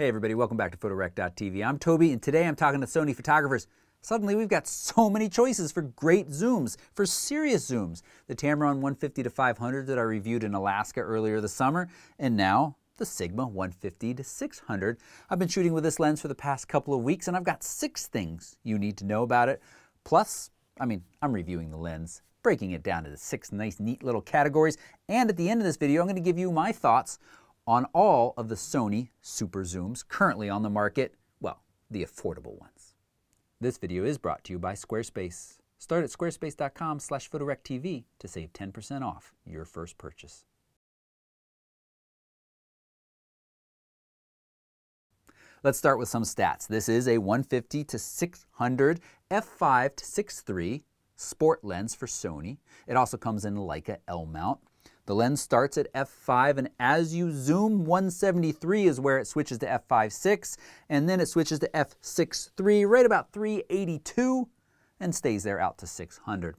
Hey everybody, welcome back to photorec.tv. I'm Toby and today I'm talking to Sony photographers. Suddenly we've got so many choices for great zooms, for serious zooms. The Tamron 150-500 that I reviewed in Alaska earlier this summer, and now the Sigma 150-600. I've been shooting with this lens for the past couple of weeks and I've got 6 things you need to know about it. Plus, I'm reviewing the lens, breaking it down into 6 nice neat little categories, and at the end of this video I'm going to give you my thoughts on all of the Sony super zooms currently on the market, well, the affordable ones. This video is brought to you by Squarespace. Start at squarespace.com/photorectv to save 10% off your first purchase. Let's start with some stats. This is a 150-600 f/5.63 sport lens for Sony. It also comes in Leica L mount. The lens starts at f/5, and as you zoom, 173 is where it switches to f/5.6, and then it switches to f/6.3, right about 382, and stays there out to 600.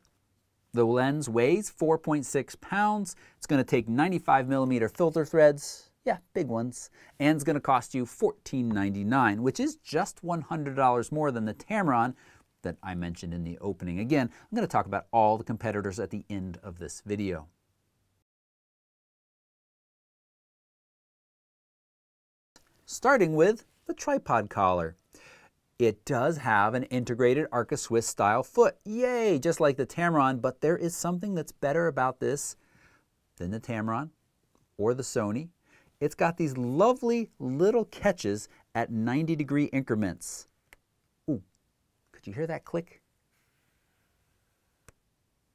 The lens weighs 4.6 pounds. It's going to take 95mm filter threads, yeah, big ones, and it's going to cost you $14.99, which is just $100 more than the Tamron that I mentioned in the opening. Again, I'm going to talk about all the competitors at the end of this video. Starting with the tripod collar. It does have an integrated Arca-Swiss style foot. Yay, just like the Tamron, but there is something that's better about this than the Tamron or the Sony. It's got these lovely little catches at 90-degree increments. Ooh, could you hear that click?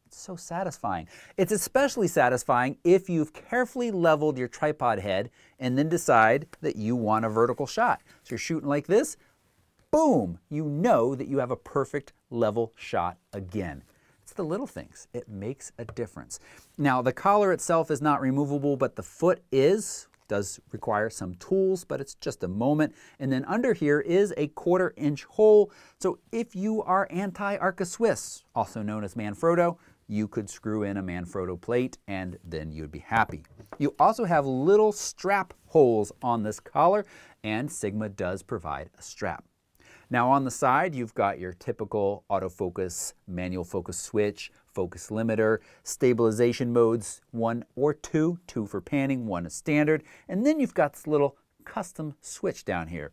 It's so satisfying. It's especially satisfying if you've carefully leveled your tripod head and then decide that you want a vertical shot. So you're shooting like this, boom, you know that you have a perfect level shot again. It's the little things. It makes a difference. Now the collar itself is not removable, but the foot is. Does require some tools, but it's just a moment. And then under here is a 1/4-inch hole. So if you are anti-Arca-Swiss, also known as Manfrotto, you could screw in a Manfrotto plate and then you'd be happy. You also have little strap holes on this collar, and Sigma does provide a strap. Now on the side, you've got your typical autofocus, manual focus switch, focus limiter, stabilization modes, 1 or 2, 2 for panning, 1 is standard, and then you've got this little custom switch down here.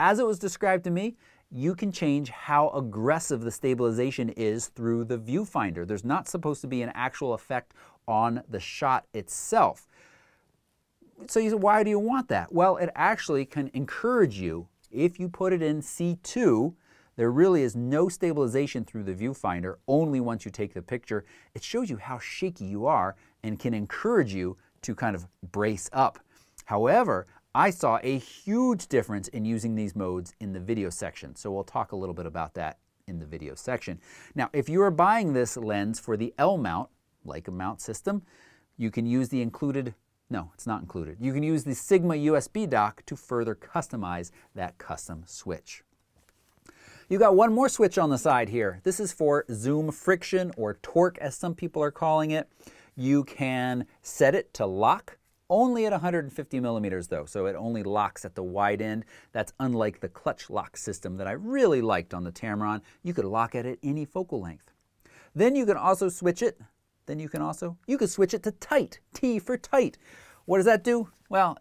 As it was described to me, you can change how aggressive the stabilization is through the viewfinder. There's not supposed to be an actual effect on the shot itself. So you say, why do you want that? Well, it actually can encourage you. If you put it in C2, there really is no stabilization through the viewfinder, only once you take the picture. It shows you how shaky you are and can encourage you to kind of brace up. However, I saw a huge difference in using these modes in the video section, so we'll talk a little bit about that in the video section. Now, if you are buying this lens for the L mount, like a mount system, you can use the included No, it's not included. You can use the Sigma USB dock to further customize that custom switch. You've got one more switch on the side here. This is for zoom friction, or torque as some people are calling it. You can set it to lock only at 150mm though, so it only locks at the wide end. That's unlike the clutch lock system that I really liked on the Tamron. You could lock it at any focal length. Then you can also switch it. You could switch it to tight, T for tight. What does that do? Well,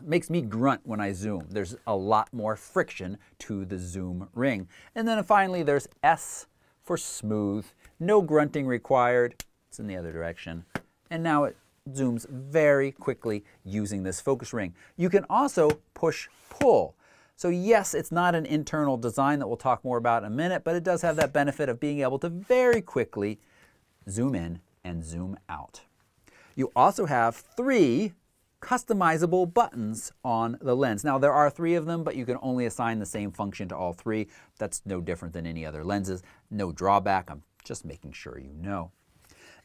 makes me grunt when I zoom. There's a lot more friction to the zoom ring. And then finally, there's S for smooth, no grunting required. It's in the other direction. And now it zooms very quickly using this focus ring. You can also push-pull. So yes, it's not an internal design that we'll talk more about in a minute, but it does have that benefit of being able to very quickly zoom in and zoom out. You also have 3 customizable buttons on the lens. Now there are 3 of them, but you can only assign the same function to all 3. That's no different than any other lenses. No drawback, I'm just making sure you know.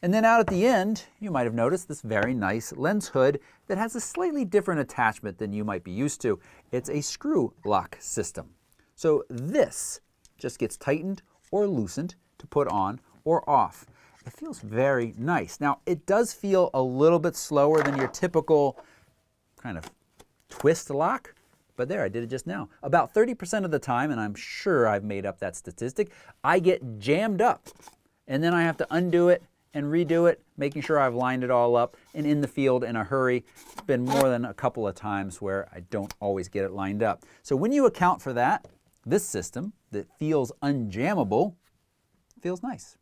And then out at the end, you might have noticed this very nice lens hood that has a slightly different attachment than you might be used to. It's a screw lock system. So this just gets tightened or loosened to put on or off. It feels very nice. Now, it does feel a little bit slower than your typical kind of twist lock, But there, I did it just now. About 30% of the time, and I'm sure I've made up that statistic, I get jammed up. And then I have to undo it and redo it, making sure I've lined it all up and in the field in a hurry. It's been more than a couple of times where I don't always get it lined up. So when you account for that, this system that feels unjammable feels nice.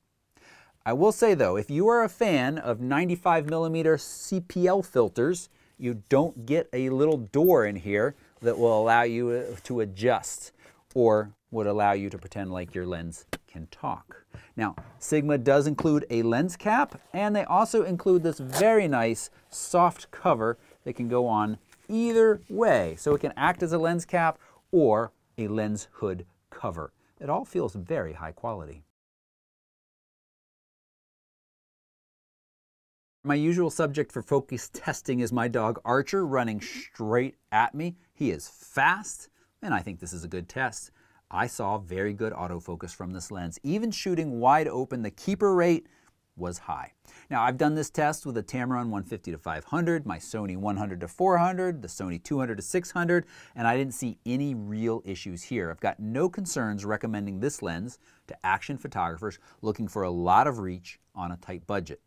I will say though, if you are a fan of 95mm CPL filters, you don't get a little door in here that will allow you to adjust or would allow you to pretend like your lens can talk. Now, Sigma does include a lens cap, and they also include this very nice soft cover that can go on either way. So it can act as a lens cap or a lens hood cover. It all feels very high quality. My usual subject for focus testing is my dog Archer running straight at me. He is fast, and I think this is a good test. I saw very good autofocus from this lens. Even shooting wide open, the keeper rate was high. Now, I've done this test with a Tamron 150-500, my Sony 100-400, the Sony 200-600, and I didn't see any real issues here. I've got no concerns recommending this lens to action photographers looking for a lot of reach on a tight budget.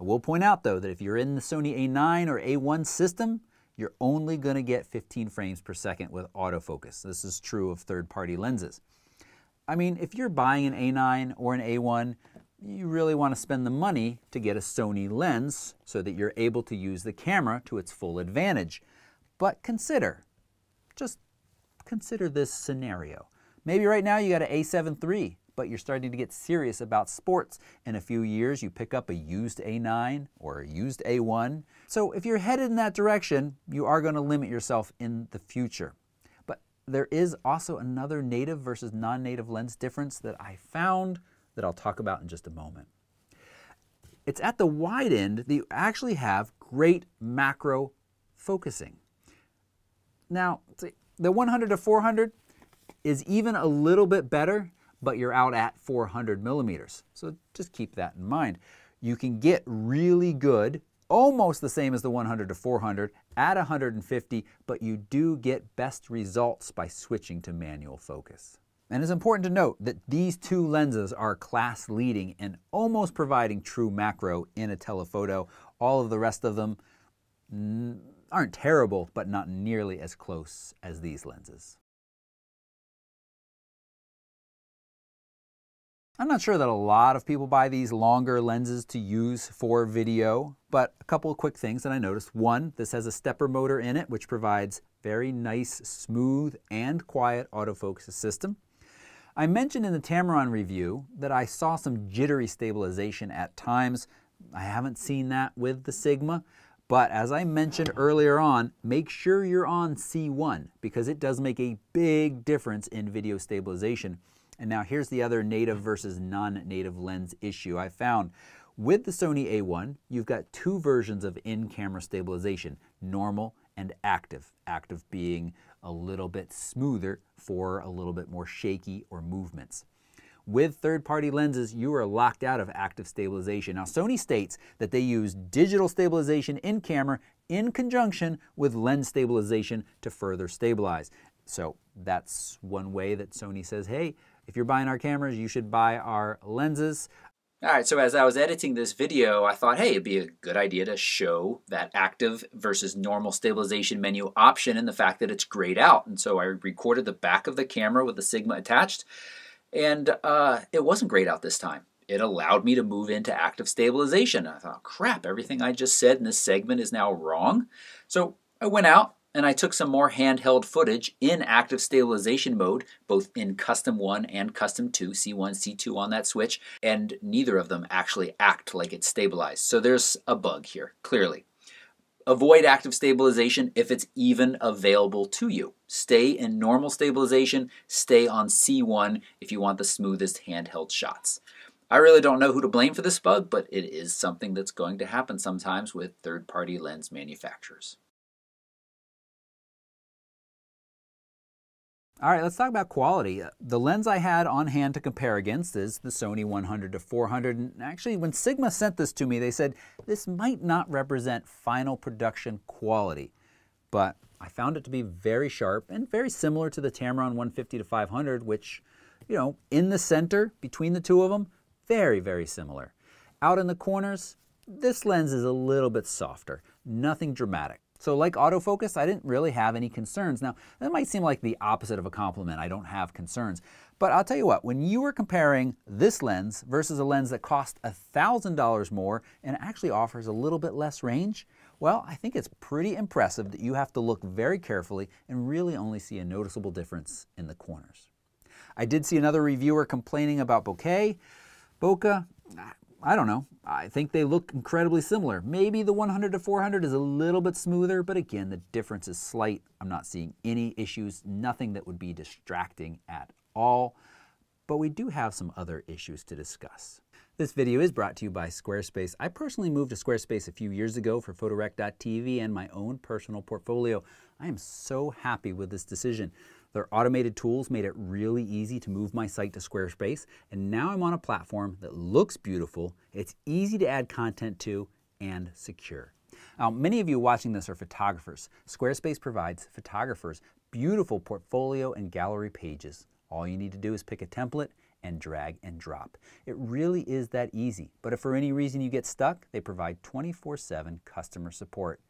I will point out though that if you're in the Sony A9 or A1 system, you're only going to get 15 frames per second with autofocus. This is true of third-party lenses. I mean, if you're buying an A9 or an A1, you really want to spend the money to get a Sony lens so that you're able to use the camera to its full advantage. But just consider this scenario. Maybe right now you got an A7 III. But you're starting to get serious about sports. In a few years, you pick up a used A9 or a used A1. So if you're headed in that direction, you are going to limit yourself in the future. But there is also another native versus non-native lens difference that I found that I'll talk about in just a moment. It's at the wide end that you actually have great macro focusing. Now, the 100-400 is even a little bit better, but you're out at 400mm. So just keep that in mind. You can get really good, almost the same as the 100-400 at 150, but you do get best results by switching to manual focus. And it's important to note that these two lenses are class leading and almost providing true macro in a telephoto. All of the rest of them aren't terrible, but not nearly as close as these lenses. I'm not sure that a lot of people buy these longer lenses to use for video, but a couple of quick things that I noticed. One, this has a stepper motor in it, which provides very nice, smooth, and quiet autofocus system. I mentioned in the Tamron review that I saw some jittery stabilization at times. I haven't seen that with the Sigma, but as I mentioned earlier on, make sure you're on C1 because it does make a big difference in video stabilization. And now here's the other native versus non-native lens issue I found. With the Sony A1, you've got two versions of in-camera stabilization, normal and active. Active being a little bit smoother for a little bit more shaky or movements. With third-party lenses, you are locked out of active stabilization. Now, Sony states that they use digital stabilization in-camera in conjunction with lens stabilization to further stabilize. So that's one way that Sony says, hey, if you're buying our cameras, you should buy our lenses. All right, so as I was editing this video, I thought, hey, it'd be a good idea to show that active versus normal stabilization menu option and the fact that it's grayed out. And so I recorded the back of the camera with the Sigma attached, and it wasn't grayed out this time. It allowed me to move into active stabilization. I thought, crap, everything I just said in this segment is now wrong. So I went out, and I took some more handheld footage in active stabilization mode, both in custom 1 and custom 2, C1, C2 on that switch, and neither of them actually act like it's stabilized. So there's a bug here, clearly. Avoid active stabilization if it's even available to you. Stay in normal stabilization, stay on C1 if you want the smoothest handheld shots. I really don't know who to blame for this bug, but it is something that's going to happen sometimes with third-party lens manufacturers. All right, let's talk about quality. The lens I had on hand to compare against is the Sony 100-400. And actually, when Sigma sent this to me, they said, this might not represent final production quality. But I found it to be very sharp and very similar to the Tamron 150-500, which, you know, in the center between the two of them, very, very similar. Out in the corners, this lens is a little bit softer, nothing dramatic. So like autofocus, I didn't really have any concerns. Now, that might seem like the opposite of a compliment, I don't have concerns. But I'll tell you what, when you were comparing this lens versus a lens that cost $1,000 more and actually offers a little bit less range, well, I think it's pretty impressive that you have to look very carefully and really only see a noticeable difference in the corners. I did see another reviewer complaining about bokeh. Bokeh, I don't know. I think they look incredibly similar. Maybe the 100-400 is a little bit smoother, but again, the difference is slight. I'm not seeing any issues, nothing that would be distracting at all. But we do have some other issues to discuss. This video is brought to you by Squarespace. I personally moved to Squarespace a few years ago for photorec.tv and my own personal portfolio. I am so happy with this decision. Their automated tools made it really easy to move my site to Squarespace, and now I'm on a platform that looks beautiful, it's easy to add content to, and secure. Now, many of you watching this are photographers. Squarespace provides photographers beautiful portfolio and gallery pages. All you need to do is pick a template and drag and drop. It really is that easy, but if for any reason you get stuck, they provide 24/7 customer support.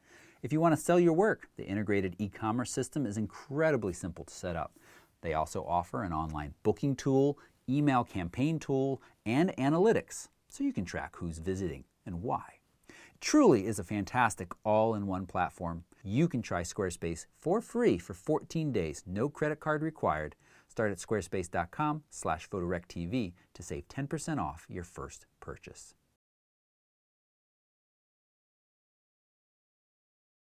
If you want to sell your work, the integrated e-commerce system is incredibly simple to set up. They also offer an online booking tool, email campaign tool, and analytics, so you can track who's visiting and why. It truly is a fantastic all-in-one platform. You can try Squarespace for free for 14 days, no credit card required. Start at squarespace.com/photorectv to save 10% off your first purchase.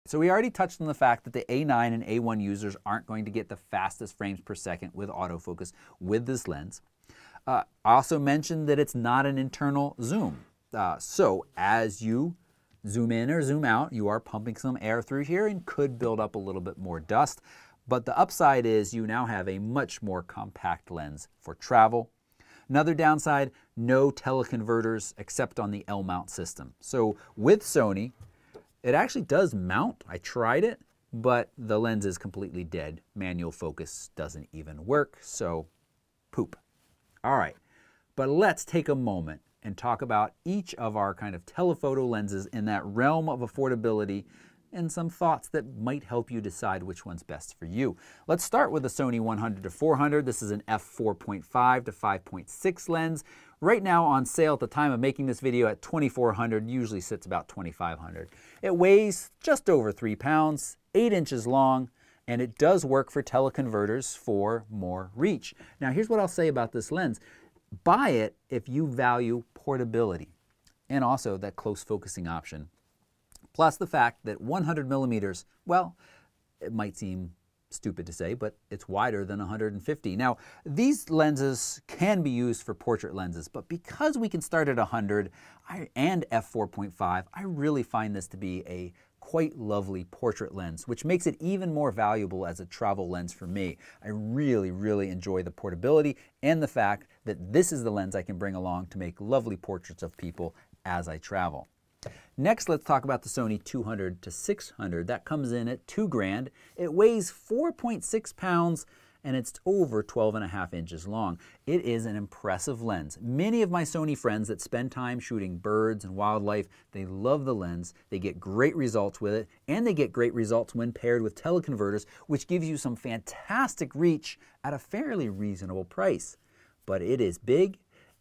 So we already touched on the fact that the A9 and A1 users aren't going to get the fastest frames per second with autofocus with this lens. I also mentioned that it's not an internal zoom. So as you zoom in or zoom out, you are pumping some air through here and could build up a little bit more dust. But the upside is you now have a much more compact lens for travel. Another downside, no teleconverters except on the L mount system. So with Sony, it actually does mount. I tried it, but the lens is completely dead. Manual focus doesn't even work, so poop. All right, but let's take a moment and talk about each of our kind of telephoto lenses in that realm of affordability and some thoughts that might help you decide which one's best for you. Let's start with the Sony 100-400. This is an f/4.5 to 5.6 lens. Right now on sale at the time of making this video at $2,400, usually sits about $2,500. It weighs just over 3 pounds, 8 inches long, and it does work for teleconverters for more reach. Now here's what I'll say about this lens. Buy it if you value portability and also that close focusing option. Plus the fact that 100 millimeters, well, it might seem stupid to say, but it's wider than 150. Now, these lenses can be used for portrait lenses, but because we can start at 100 and f/4.5, I really find this to be a quite lovely portrait lens, which makes it even more valuable as a travel lens for me. I really, really enjoy the portability and the fact that this is the lens I can bring along to make lovely portraits of people as I travel. Next, let's talk about the Sony 200-600. That comes in at $2,000. It weighs 4.6 pounds and it's over 12.5 inches long. It is an impressive lens. Many of my Sony friends that spend time shooting birds and wildlife, they love the lens, they get great results with it, and they get great results when paired with teleconverters, which gives you some fantastic reach at a fairly reasonable price. But it is big,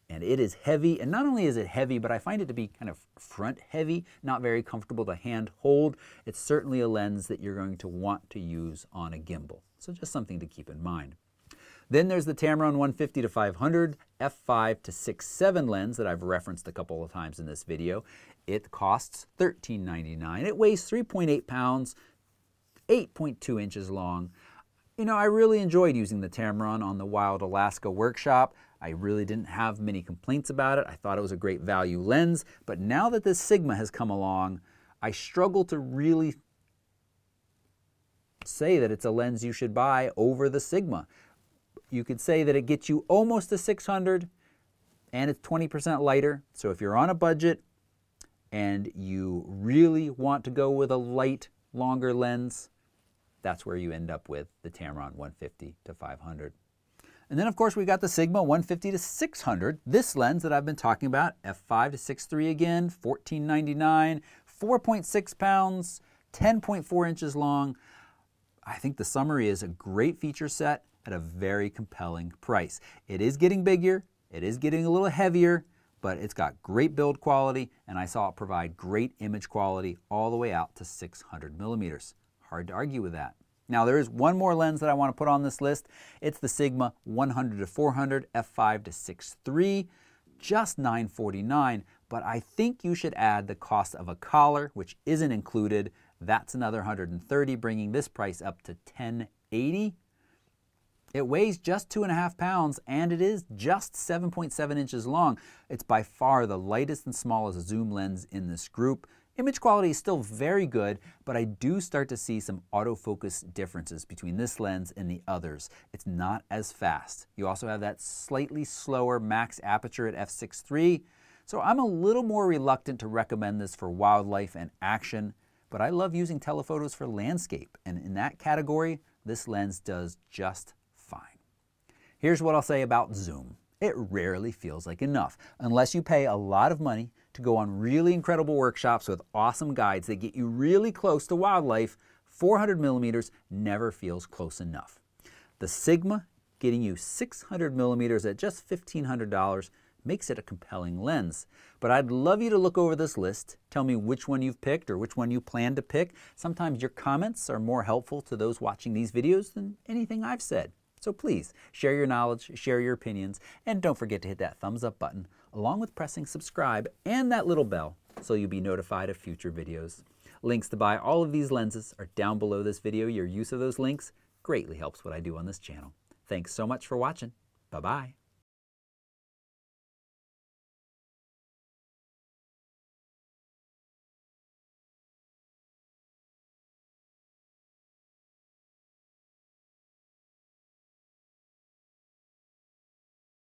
and it is heavy, and not only is it heavy, but I find it to be kind of front heavy, not very comfortable to hand hold. It's certainly a lens that you're going to want to use on a gimbal. So just something to keep in mind. Then there's the Tamron 150-500 f/5 to 6.7 lens that I've referenced a couple of times in this video. It costs $1,399. It weighs 3.8 pounds, 8.2 inches long. You know, I really enjoyed using the Tamron on the Wild Alaska workshop. I really didn't have many complaints about it. I thought it was a great value lens, but now that this Sigma has come along, I struggle to really say that it's a lens you should buy over the Sigma. You could say that it gets you almost to 600 and it's 20% lighter. So if you're on a budget and you really want to go with a light, longer lens, that's where you end up with the Tamron 150 to 500. And then of course we got the Sigma 150 to 600. This lens that I've been talking about, f5 to 6.3 again, $14.99, 4.6 pounds, 10.4 inches long. I think the summary is a great feature set at a very compelling price. It is getting bigger, it is getting a little heavier, but it's got great build quality, and I saw it provide great image quality all the way out to 600 millimeters. Hard to argue with that. Now there is one more lens that I want to put on this list. It's the Sigma 100 to 400 f5 to 6.3, just $949, but I think you should add the cost of a collar, which isn't included. That's another $130, bringing this price up to $1080. It weighs just 2.5 pounds, and it is just 7.7 inches long. It's by far the lightest and smallest zoom lens in this group. Image quality is still very good, but I do start to see some autofocus differences between this lens and the others. It's not as fast. You also have that slightly slower max aperture at f6.3, so I'm a little more reluctant to recommend this for wildlife and action, but I love using telephotos for landscape, and in that category, this lens does just fine. Here's what I'll say about zoom. It rarely feels like enough, unless you pay a lot of money to go on really incredible workshops with awesome guides that get you really close to wildlife. 400 millimeters never feels close enough. The Sigma getting you 600 millimeters at just $1,500 makes it a compelling lens. But I'd love you to look over this list. Tell me which one you've picked or which one you plan to pick. Sometimes your comments are more helpful to those watching these videos than anything I've said. So please share your knowledge, share your opinions, and don't forget to hit that thumbs up button along with pressing subscribe and that little bell so you'll be notified of future videos. Links to buy all of these lenses are down below this video. Your use of those links greatly helps what I do on this channel. Thanks so much for watching. Bye-bye.